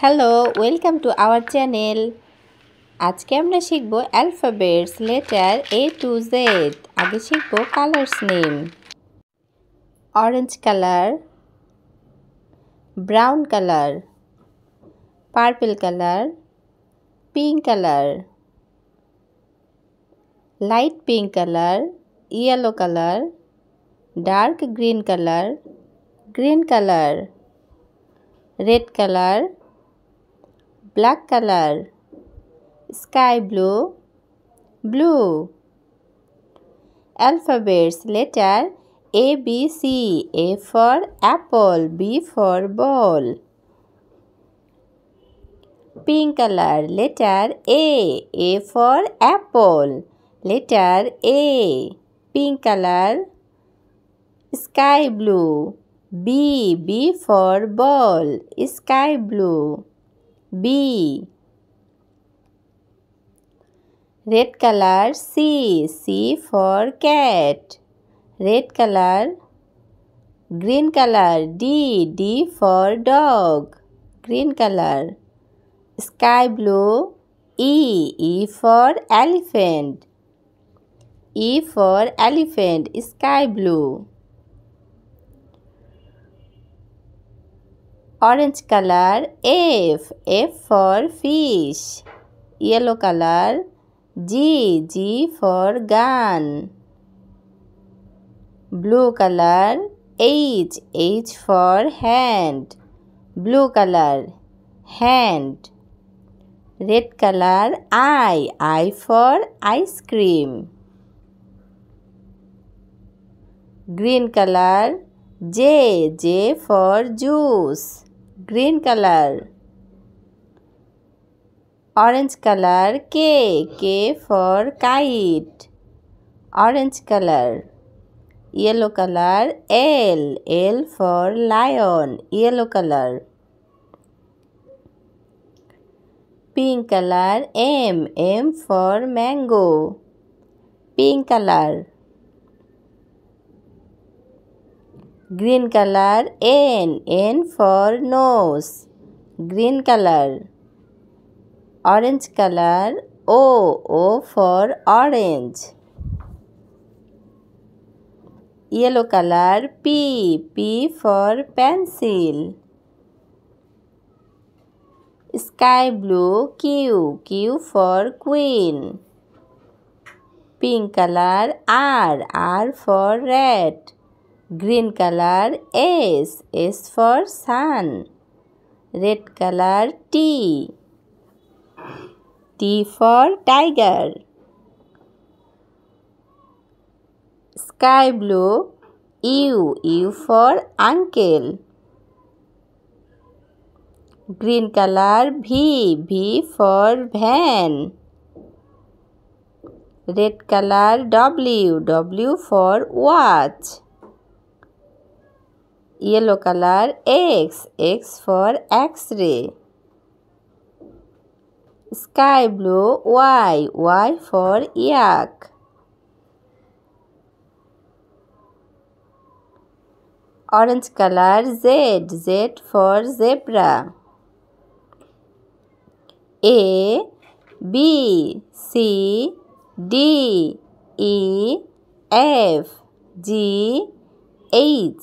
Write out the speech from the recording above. Hello, welcome to our channel. আজকে আমরা শিখব alphabets, letter A to Z. আগে শিখব colors name. Orange color, brown color, purple color, pink color, light pink color, yellow color, dark green color, green color, red color, black color, sky blue, blue. Alphabets, letter A, B, C. A for apple, B for ball. Pink color, letter A. A for apple, letter A. Pink color, sky blue, B. B for ball, sky blue. B. Red color, C. C for cat, red color. Green color, D. D for dog, green color. Sky blue, E. E for elephant, E for elephant, sky blue. Orange color, F. F for fish, yellow color. G. G for gun, blue color. H. H for hand, blue color. Hand. Red color, I. I for ice cream. Green color, J. J for juice, green color. Orange color, K. K for kite, orange color. Yellow color, L. L for lion, yellow color. Pink color, M. M for mango, pink color. Green color, N. N for nose, green color. Orange color, O. O for orange. Yellow color, P. P for pencil. Sky blue, Q. Q for queen. Pink color, R. R for red, green color. S. S for sun, red color. T. T for tiger. Sky blue, U. U for uncle. Green color, V. V for van, red color. W. W for watch, yellow color. X. X for x-ray. Sky blue, Y. Y for yak. Orange color, Z. Z for zebra. A, B, C, D, E, F, G, H,